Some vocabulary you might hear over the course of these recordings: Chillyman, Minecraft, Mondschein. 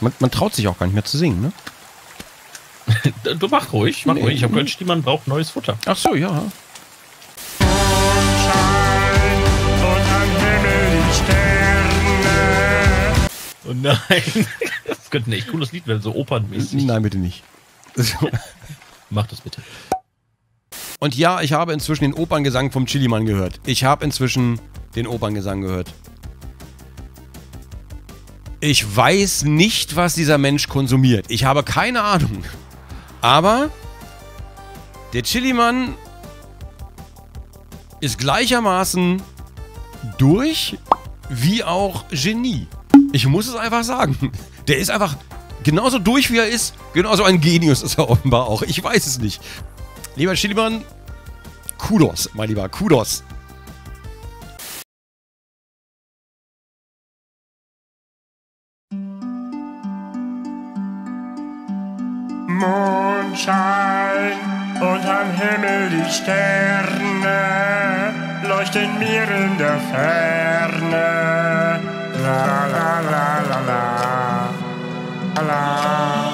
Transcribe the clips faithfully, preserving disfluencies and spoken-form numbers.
Man, man traut sich auch gar nicht mehr zu singen, ne? Du mach ruhig, mach nee, ruhig. Ich habe gehört, Chillyman braucht neues Futter. Ach so, ja. Oh nein, das könnte ein echt cooles Lied werden, so opernmäßig. Nein, bitte nicht. Mach das bitte. Und ja, ich habe inzwischen den Operngesang vom Chillyman gehört. Ich habe inzwischen den Operngesang gehört. Ich weiß nicht, was dieser Mensch konsumiert. Ich habe keine Ahnung. Aber der Chillyman ist gleichermaßen durch wie auch Genie. Ich muss es einfach sagen. Der ist einfach genauso durch, wie er ist. Genauso ein Genius ist er offenbar auch. Ich weiß es nicht. Lieber Chillyman, Kudos, mein Lieber, Kudos. Mondschein und am Himmel die Sterne leuchten mir in der Ferne. La la la la la la la.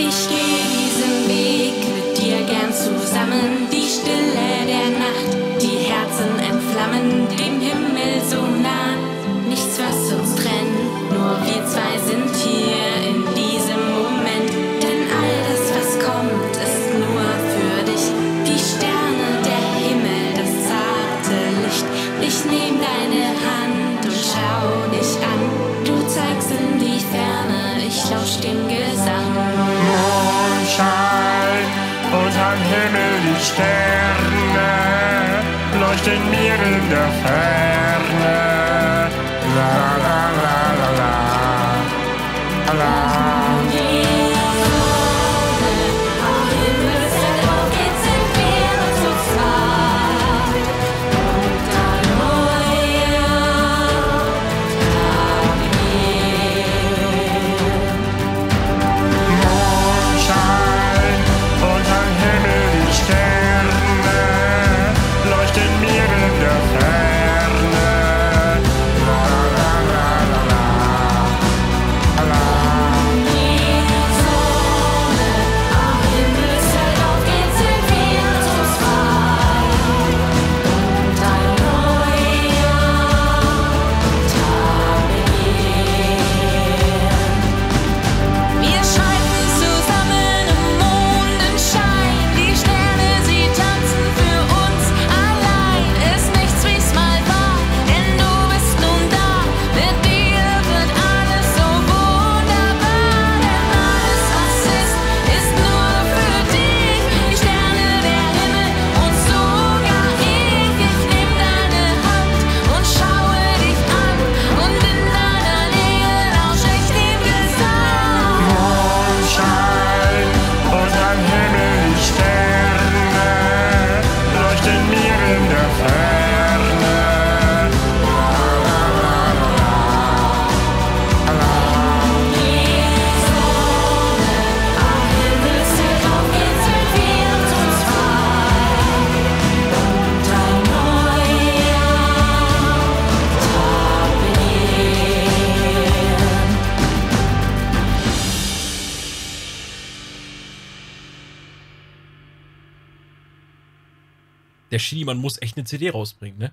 Ich gehe diesen Weg mit dir gern zusammen, die Stille der Nacht, die Herzen entflammen, dem Himmel so nah, nichts was uns trennt, nur wir zwei sind hier in diesem Moment, denn alles was kommt ist nur für dich, die Sterne, der Himmel, das zarte Licht, ich nehm deine Hand und schau dich an, du zeigst in die Ferne, ich lausch dem Gesang. Und am Himmel die Sterne leuchten mir in der Ferne. La la la la la la. Der Chillyman muss echt eine C D rausbringen, ne?